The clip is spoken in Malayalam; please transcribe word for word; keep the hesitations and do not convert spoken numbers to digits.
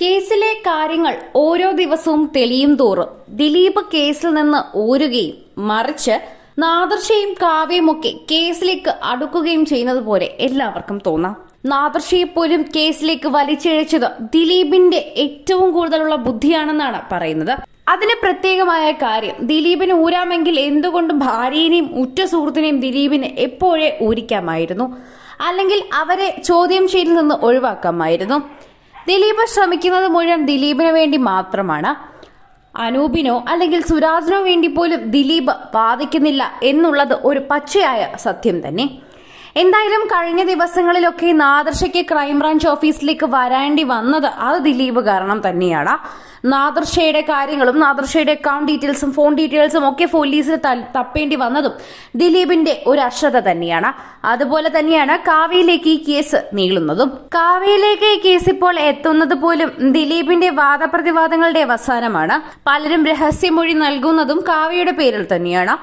കേസിലെ കാര്യങ്ങൾ ഓരോ ദിവസവും തെളിയും തോറും ദിലീപ് കേസിൽ നിന്ന് ഊരുകയും മറിച്ച് നാദിർഷയും കാവ്യമൊക്കെ കേസിലേക്ക് അടുക്കുകയും ചെയ്യുന്നത് പോലെ എല്ലാവർക്കും തോന്നാം. നാദിർഷയെ പോലും കേസിലേക്ക് വലിച്ചിഴച്ചത് ദിലീപിന്റെ ഏറ്റവും കൂടുതലുള്ള ബുദ്ധിയാണെന്നാണ് പറയുന്നത്. അതിന് പ്രത്യേകമായ കാര്യം, ദിലീപിന് ഊരാമെങ്കിൽ എന്തുകൊണ്ടും ഭാര്യയെയും ഉറ്റ സുഹൃത്തിനെയും ദിലീപിന് എപ്പോഴേ ഊരിക്കാമായിരുന്നു, അല്ലെങ്കിൽ അവരെ ചോദ്യം ചെയ്യലിൽ നിന്ന് ഒഴിവാക്കാമായിരുന്നു. ദിലീപ് ശ്രമിക്കുന്നത് മുഴുവൻ ദിലീപിന് വേണ്ടി മാത്രമാണ്. അനൂപിനോ അല്ലെങ്കിൽ സുരാജിനോ വേണ്ടി പോലും ദിലീപ് വാദിക്കുന്നില്ല എന്നുള്ളത് ഒരു പച്ചയായ സത്യം തന്നെ. എന്തായാലും കഴിഞ്ഞ ദിവസങ്ങളിലൊക്കെ നാദിർഷയ്ക്ക് ക്രൈംബ്രാഞ്ച് ഓഫീസിലേക്ക് വരേണ്ടി വന്നത് അത് ദിലീപ് കാരണം തന്നെയാണ്. നാദിർഷയുടെ കാര്യങ്ങളും നാദിർഷയുടെ അക്കൗണ്ട് ഡീറ്റെയിൽസും ഫോൺ ഡീറ്റെയിൽസും ഒക്കെ പോലീസിന് തപ്പേണ്ടി വന്നതും ദിലീപിന്റെ ഒരു അശ്രദ്ധ തന്നെയാണ്. അതുപോലെ തന്നെയാണ് കാവ്യയിലേക്ക് ഈ കേസ് നീളുന്നതും. കാവ്യയിലേക്ക് ഈ കേസ് ഇപ്പോൾ എത്തുന്നത് പോലും ദിലീപിന്റെ വാദപ്രതിവാദങ്ങളുടെ അവസാനമാണ്. പലരും രഹസ്യമൊഴി നൽകുന്നതും കാവ്യയുടെ പേരിൽ തന്നെയാണ്.